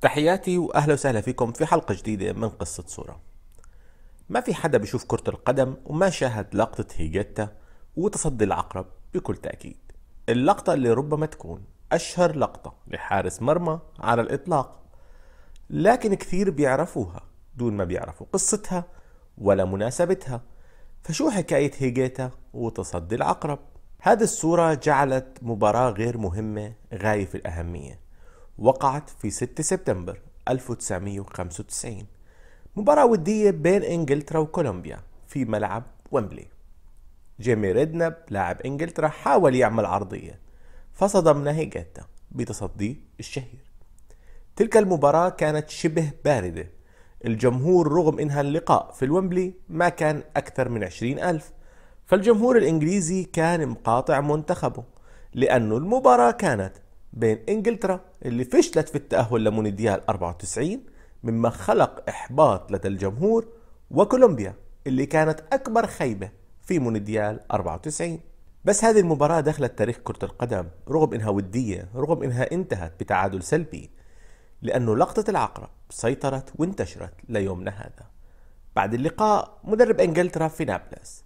تحياتي واهلا وسهلا فيكم في حلقه جديده من قصه صوره. ما في حدا بيشوف كره القدم وما شاهد لقطه هيجيتا وتصدي العقرب بكل تاكيد، اللقطه اللي ربما تكون اشهر لقطه لحارس مرمى على الاطلاق، لكن كثير بيعرفوها دون ما بيعرفوا قصتها ولا مناسبتها. فشو حكايه هيجيتا وتصدي العقرب؟ هذه الصوره جعلت مباراه غير مهمه غايه في الاهميه، وقعت في 6 سبتمبر 1995، مباراة ودية بين انجلترا وكولومبيا في ملعب ويمبلي. جيمي ريدناب لاعب انجلترا حاول يعمل عرضية فصدمنا هيجيتا بتصديه الشهير. تلك المباراة كانت شبه باردة، الجمهور رغم انها اللقاء في الويمبلي ما كان اكثر من 20,000، فالجمهور الانجليزي كان مقاطع منتخبه لانه المباراة كانت بين انجلترا اللي فشلت في التأهل لمونديال 94 مما خلق إحباط لدى الجمهور، وكولومبيا اللي كانت أكبر خيبة في مونديال 94. بس هذه المباراة دخلت تاريخ كرة القدم رغم إنها ودية، رغم إنها انتهت بتعادل سلبي، لأنه لقطة العقرب سيطرت وانتشرت ليومنا هذا. بعد اللقاء مدرب إنجلترا في نابلس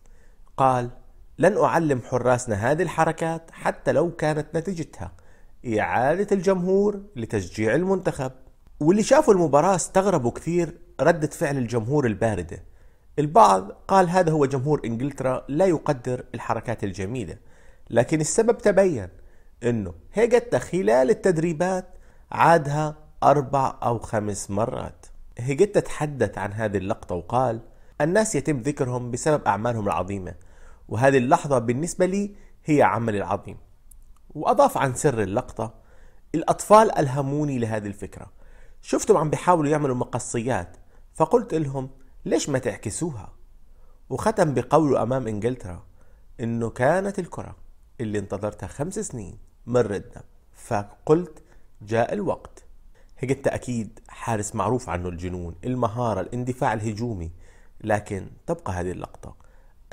قال: لن أعلم حراسنا هذه الحركات حتى لو كانت نتيجتها إعادة الجمهور لتشجيع المنتخب. واللي شافوا المباراة استغربوا كثير ردة فعل الجمهور الباردة، البعض قال هذا هو جمهور إنجلترا لا يقدر الحركات الجميلة، لكن السبب تبين أنه هيجيتا خلال التدريبات عادها 4 أو 5 مرات. هيجيتا تحدث عن هذه اللقطة وقال: الناس يتم ذكرهم بسبب أعمالهم العظيمة، وهذه اللحظة بالنسبة لي هي عملي العظيم. وأضاف عن سر اللقطة: الأطفال ألهموني لهذه الفكرة، شفتهم عم بيحاولوا يعملوا مقصيات فقلت لهم ليش ما تعكسوها. وختم بقوله أمام إنجلترا إنه كانت الكرة اللي انتظرتها 5 سنين من ريدناب، فقلت جاء الوقت. هيجيتا أكيد حارس معروف عنه الجنون، المهارة، الاندفاع الهجومي، لكن تبقى هذه اللقطة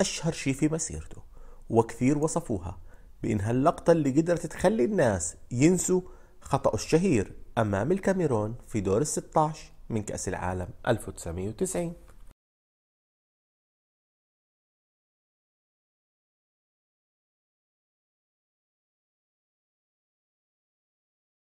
أشهر شيء في مسيرته، وكثير وصفوها بإنها اللقطة اللي قدرت تخلي الناس ينسوا خطأه الشهير أمام الكاميرون في دور ال16 من كأس العالم 1990.